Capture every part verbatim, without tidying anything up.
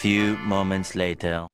few moments later.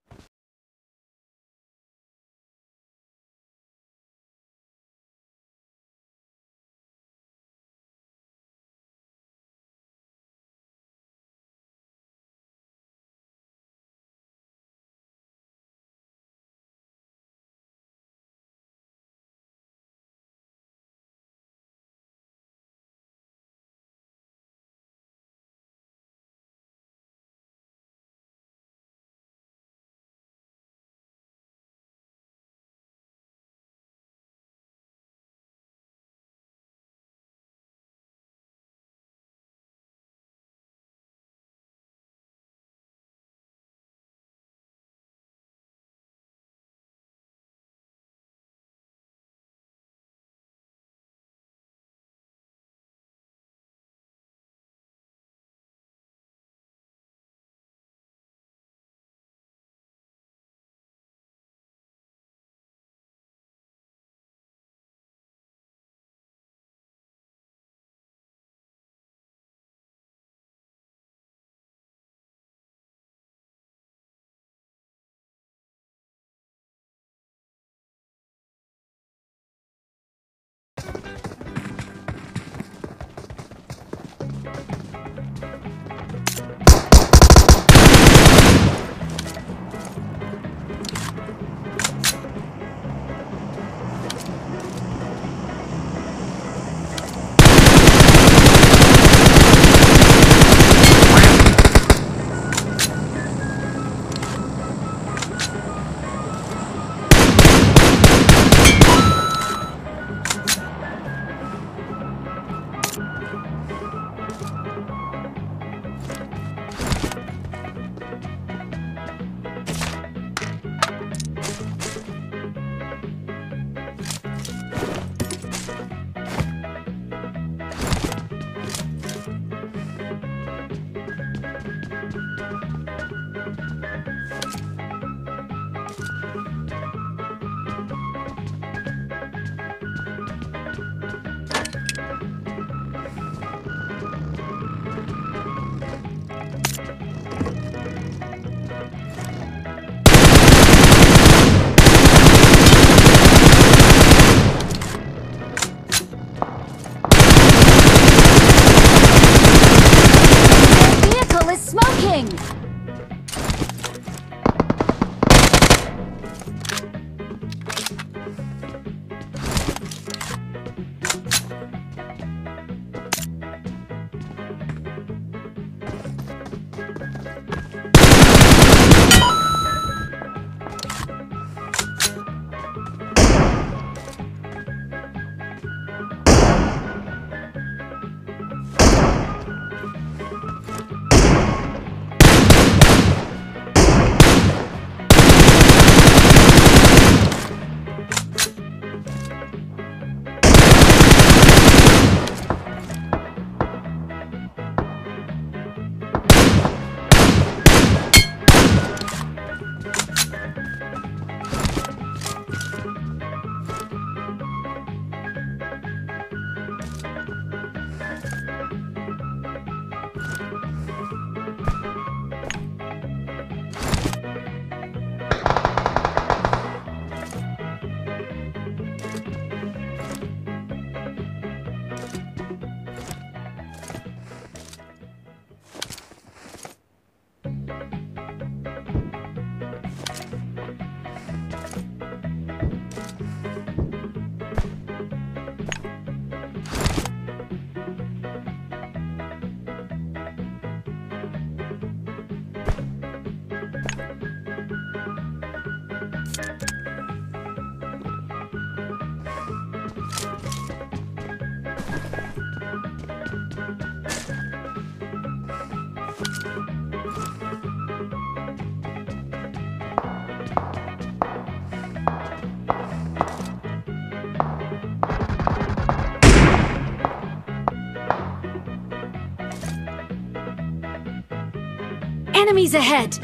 Enemies ahead!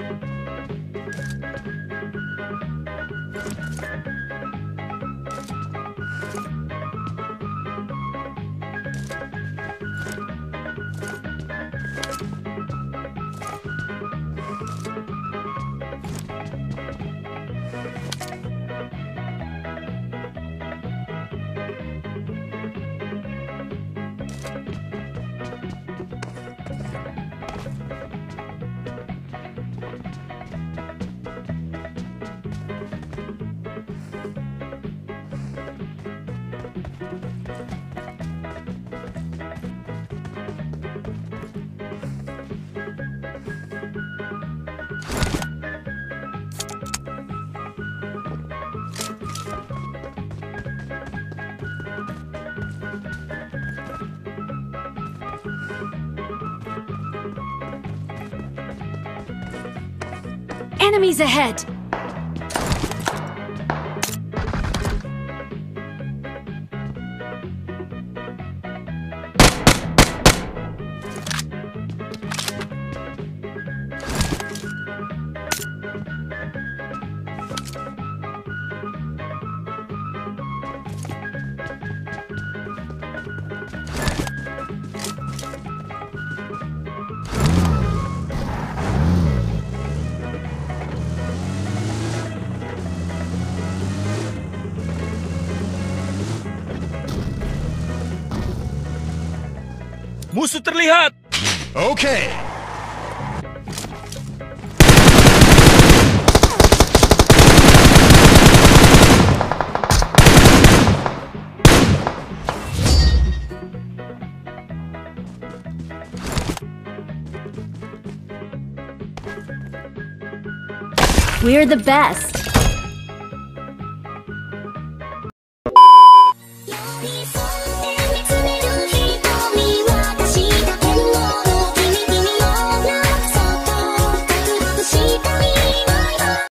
Enemies ahead! Musuh terlihat. Okay. We're the best.